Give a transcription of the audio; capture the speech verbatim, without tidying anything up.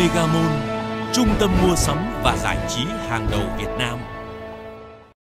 Mega Mall, trung tâm mua sắm và giải trí hàng đầu Việt Nam.